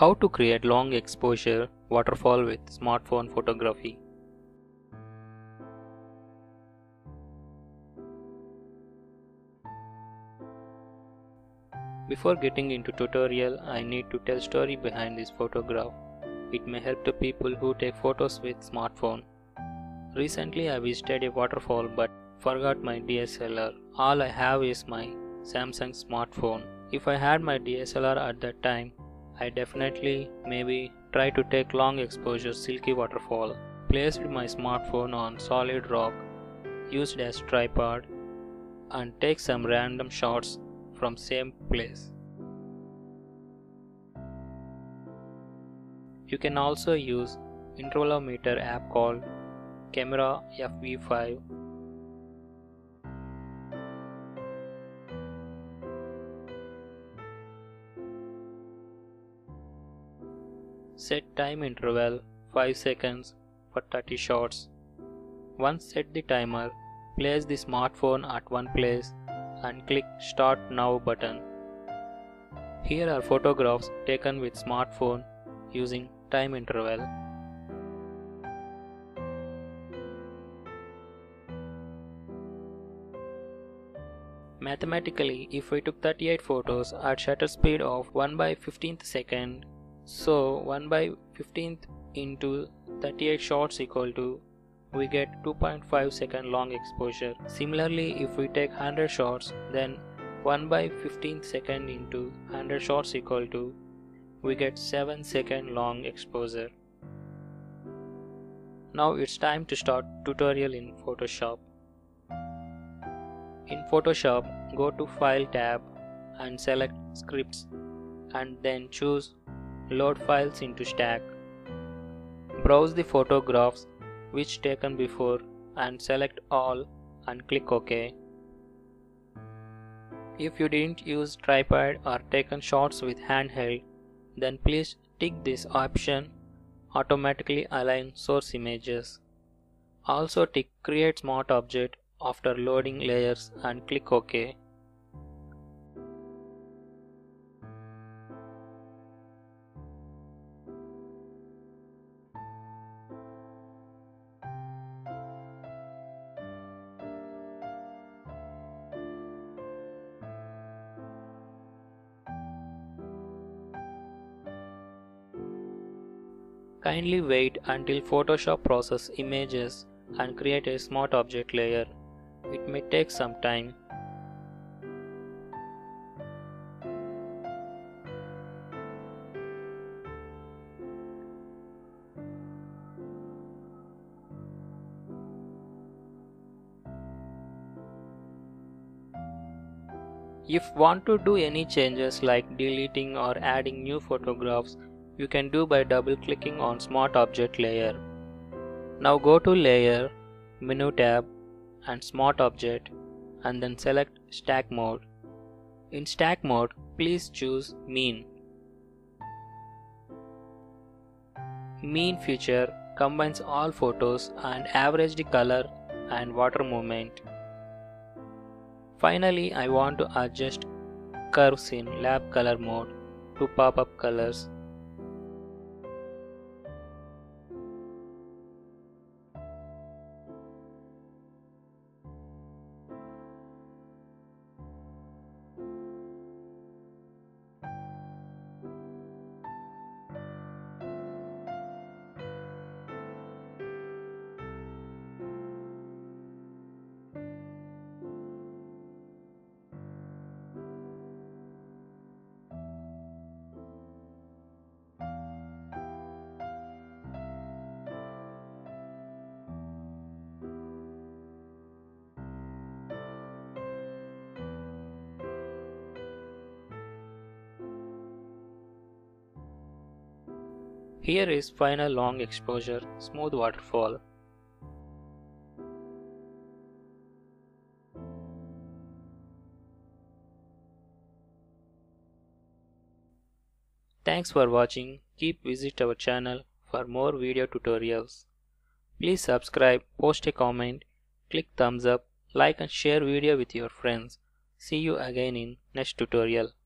How to create long exposure waterfall with smartphone photography. Before getting into tutorial, I need to tell story behind this photograph. It may help the people who take photos with smartphone. Recently I visited a waterfall but forgot my DSLR. All I have is my Samsung smartphone. If I had my DSLR at that time, I definitely maybe try to take long exposure silky waterfall. Placed my smartphone on solid rock, used as tripod and take some random shots from same place. You can also use intervalometer app called Camera FV5. Set time interval 5 seconds for 30 shots. Once set the timer, place the smartphone at one place and click Start Now button. Here are photographs taken with smartphone using time interval. Mathematically, if we took 38 photos at shutter speed of 1/15th second, so 1/15th into 38 shots equal to we get 2.5 second long exposure. Similarly, if we take 100 shots, then 1/15th second into 100 shots equal to we get 7 second long exposure. Now it's time to start tutorial in Photoshop. In Photoshop, go to File tab and select Scripts and then choose Load Files into Stack. Browse the photographs which taken before and select all and click OK. If you didn't use tripod or taken shots with handheld, then please tick this option Automatically Align Source Images. Also tick Create Smart Object after loading layers and click OK. Kindly wait until Photoshop process images and create a smart object layer. It may take some time. If you want to do any changes like deleting or adding new photographs, you can do by double clicking on Smart Object Layer. Now go to Layer, Menu tab and Smart Object and then select Stack Mode. In Stack Mode, please choose Mean. Mean feature combines all photos and averages the color and water movement. Finally, I want to adjust curves in Lab Color Mode to pop up colors. Here is final long exposure smooth waterfall. Thanks for watching. Keep visit our channel for more video tutorials. Please subscribe, post a comment, click thumbs up, like and share video with your friends. See you again in next tutorial.